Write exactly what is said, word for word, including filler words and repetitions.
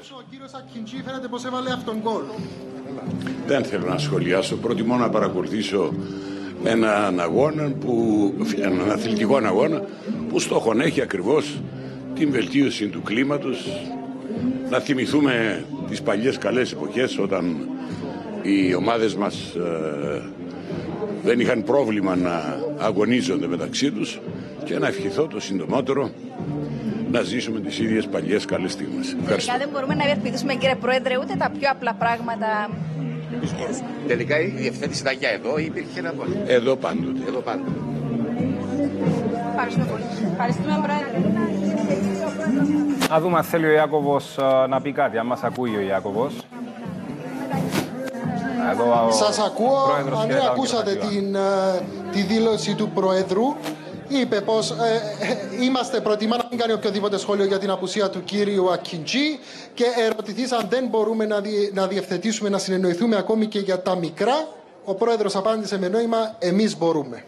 Βεβαίως. Ο κύριος Ακιντζή φαίνεται πως έβαλε αυτόν γκολ. Δεν θέλω να σχολιάσω. Προτιμώ να παρακολουθήσω έναν αγώνα, που, έναν αθλητικό αγώνα που στόχον έχει ακριβώς την βελτίωση του κλίματος. Να θυμηθούμε τις παλιές καλές εποχές όταν οι ομάδες μας ε, δεν είχαν πρόβλημα να αγωνίζονται μεταξύ τους και να ευχηθώ το συντομότερο να ζήσουμε τις ίδιες παλιές καλές στιγμές. Τελικά δεν μπορούμε να ευελπιδίσουμε, κύριε Πρόεδρε, ούτε τα πιο απλά πράγματα. Τελικά η διευθέτηση ήταν για εδώ ή υπήρχε ένα πόλη. Εδώ πάντοτε. Εδώ πάντοτε. Ευχαριστούμε πολύ. Ευχαριστούμε, Πρόεδρε. Να δούμε αν θέλει ο Ιάκωβος να πει κάτι, αν μας ακούει ο Ιάκωβος. Εδώ σας ακούω, αν δεν ακούσατε την, τη δήλωση του Προέδρου. Είπε πως ε, ε, είμαστε προτιμά να μην κάνει οποιοδήποτε σχόλιο για την απουσία του κύριου Ακιντζή και ερωτηθείς αν δεν μπορούμε να, δι, να διευθετήσουμε, να συνεννοηθούμε ακόμη και για τα μικρά. Ο Πρόεδρος απάντησε με νόημα, εμείς μπορούμε.